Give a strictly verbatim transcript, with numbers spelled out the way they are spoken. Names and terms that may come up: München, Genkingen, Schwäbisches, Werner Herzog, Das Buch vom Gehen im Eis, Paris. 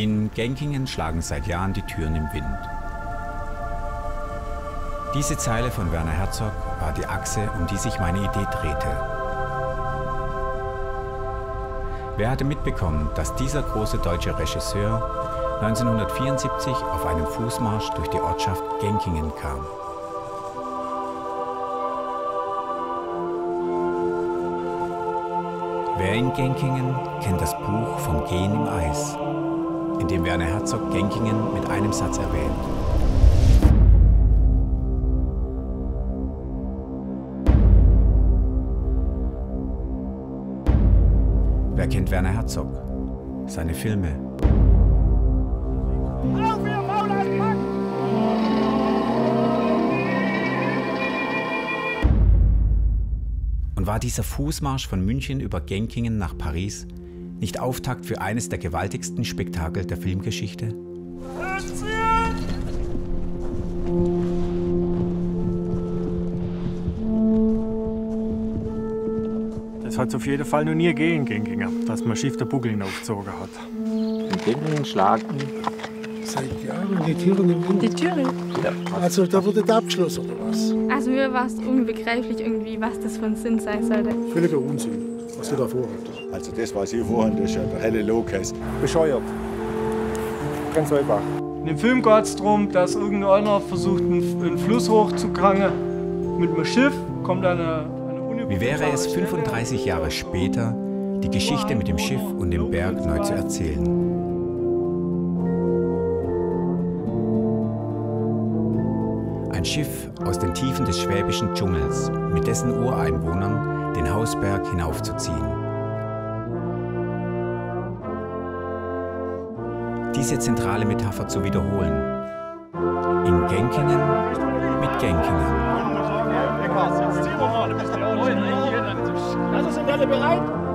In Genkingen schlagen seit Jahren die Türen im Wind. Diese Zeile von Werner Herzog war die Achse, um die sich meine Idee drehte. Wer hatte mitbekommen, dass dieser große deutsche Regisseur neunzehnhundertvierundsiebzig auf einem Fußmarsch durch die Ortschaft Genkingen kam? Wer in Genkingen kennt das Buch vom Gehen im Eis, in dem Werner Herzog Genkingen mit einem Satz erwähnt. Wer kennt Werner Herzog? Seine Filme. Und war dieser Fußmarsch von München über Genkingen nach Paris nicht Auftakt für eines der gewaltigsten Spektakel der Filmgeschichte? Das hat es auf jeden Fall noch nie gegeben, Genkinger, dass man schief der Buckel hinaufgezogen hat. In Genkingen schlagen seit Jahren die Türen im Wind. Die Türen? Ja. Also da wurde der Abschluss, oder was? Also mir war es unbegreiflich irgendwie, was das für ein Sinn sein sollte. Völliger Unsinn, was ja. ihr da vorhabt. Also das, was ihr vorhabt, ist ja der helle Lowcase. Bescheuert. Ganz einfach. In dem Film geht es darum, dass irgendeiner versucht, einen Fluss hochzukrangen. Mit einem Schiff kommt eine, eine Uni. Wie wäre es, fünfunddreißig Jahre später die Geschichte mit dem Schiff und dem Berg neu zu erzählen? Ein Schiff aus den Tiefen des schwäbischen Dschungels, mit dessen Ureinwohnern den Hausberg hinaufzuziehen. Diese zentrale Metapher zu wiederholen. In Genkingen mit Genkingen. Also sind alle bereit?